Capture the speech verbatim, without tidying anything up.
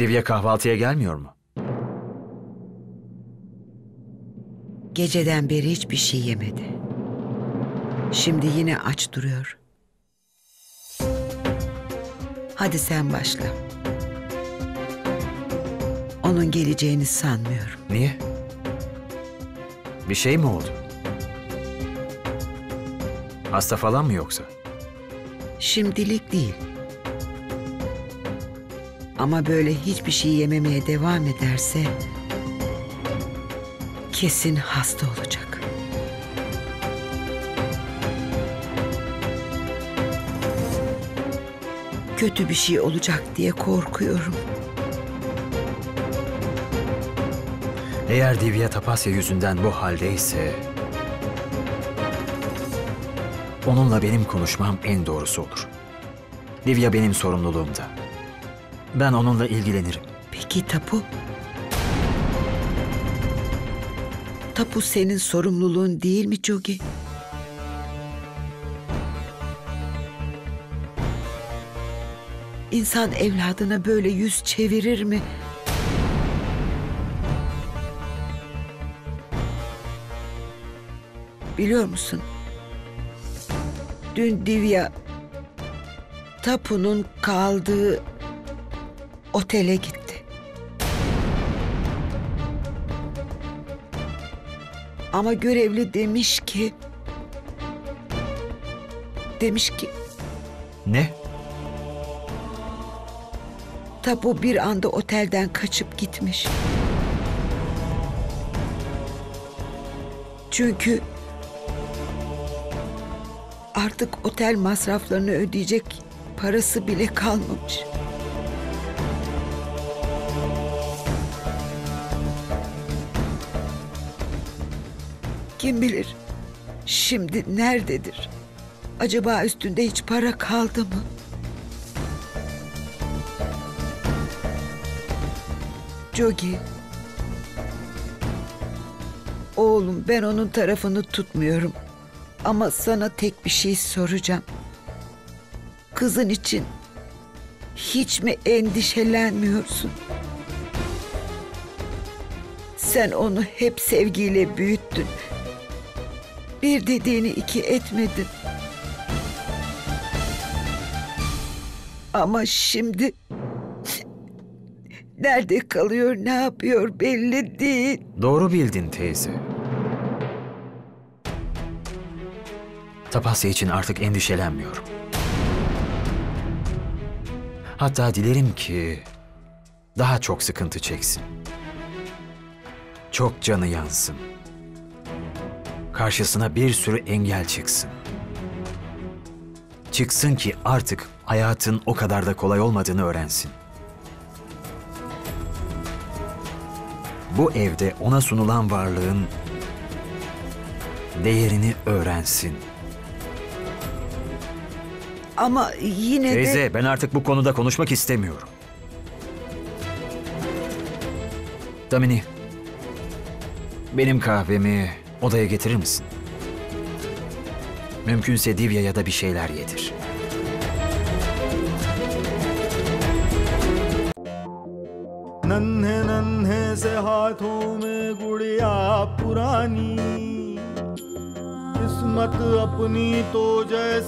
Divya kahvaltıya gelmiyor mu? Geceden beri hiçbir şey yemedi. Şimdi yine aç duruyor. Hadi sen başla. Onun geleceğini sanmıyorum. Niye? Bir şey mi oldu? Hasta falan mı yoksa? Şimdilik değil. Ama böyle hiçbir şey yememeye devam ederse kesin hasta olacak. Kötü bir şey olacak diye korkuyorum. Eğer Divya Tapasya yüzünden bu haldeyse onunla benim konuşmam en doğrusu olur. Divya benim sorumluluğumda. Ben onunla ilgilenirim. Peki Tapu? Tapu senin sorumluluğun değil mi Jogi? İnsan evladına böyle yüz çevirir mi? Biliyor musun? Dün Divya Tapu'nun kaldığı otele gitti. Ama görevli demiş ki... Demiş ki... Ne? Tapu bir anda otelden kaçıp gitmiş. Çünkü... Artık otel masraflarını ödeyecek parası bile kalmamış. Kim bilir şimdi nerededir? Acaba üstünde hiç para kaldı mı? Jogi. Oğlum, ben onun tarafını tutmuyorum. Ama sana tek bir şey soracağım. Kızın için hiç mi endişelenmiyorsun? Sen onu hep sevgiyle büyüttün. Bir dediğini iki etmedin. Ama şimdi nerede kalıyor, ne yapıyor belli değil. Doğru bildin teyze. Tapasya için artık endişelenmiyorum. Hatta dilerim ki daha çok sıkıntı çeksin. Çok canı yansın. Karşısına bir sürü engel çıksın. Çıksın ki artık hayatın o kadar da kolay olmadığını öğrensin. Bu evde ona sunulan varlığın değerini öğrensin. Ama yine Teyze, de... Teyze, ben artık bu konuda konuşmak istemiyorum. Damini, benim kahvemi odaya getirir misin? Mümkünse Divya'ya da bir şeyler yedir. Nanhe nanhe se haathon mein gudiya purani, kismat apni to jaise